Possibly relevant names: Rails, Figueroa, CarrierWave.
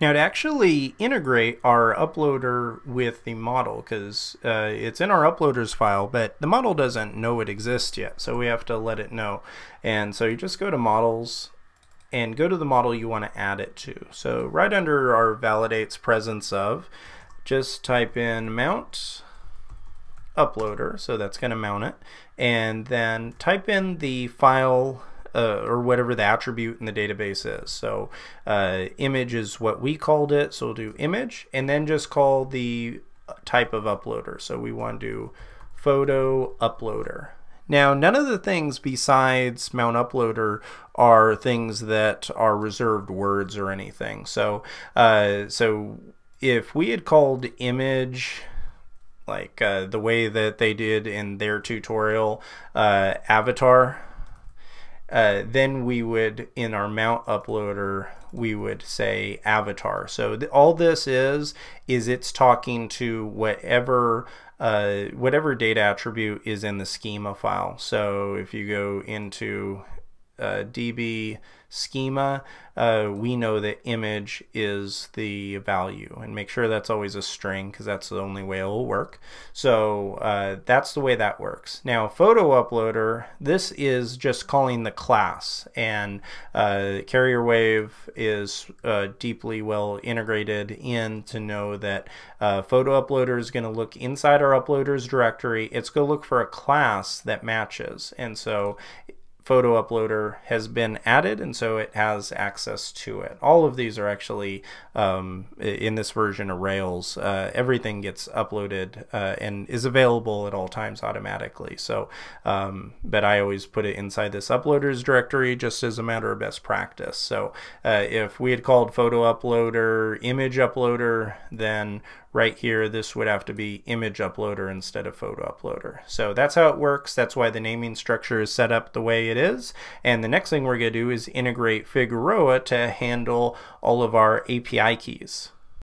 Now to actually integrate our uploader with the model, because it's in our uploaders file, but the model doesn't know it exists yet, so we have to let it know. And so you just go to models and go to the model you want to add it to. So right under our validates presence of, just type in mount uploader, so that's going to mount it, and then type in the file or whatever the attribute in the database is. So image is what we called it, so we'll do image, and then just call the type of uploader. So we want to do photo uploader. Now, none of the things besides mount uploader are things that are reserved words or anything. So, so if we had called image like the way that they did in their tutorial, avatar, then we would, in our mount uploader, we would say avatar. So all this is it's talking to whatever whatever data attribute is in the schema file. So if you go into DB schema, we know that image is the value, and make sure that's always a string because that's the only way it'll work. So that's the way that works. Now photo uploader, this is just calling the class, and CarrierWave is deeply well integrated in to know that photo uploader is going to look inside our uploaders directory. It's going to look for a class that matches, and so photo uploader has been added, and so it has access to it. All of these are actually in this version of Rails. Everything gets uploaded and is available at all times automatically. So, but I always put it inside this uploaders directory just as a matter of best practice. So if we had called photo uploader image uploader, then right here this would have to be image uploader instead of photo uploader. So that's how it works. That's why the naming structure is set up the way it is. And the next thing we're going to do is integrate Figueroa to handle all of our API keys.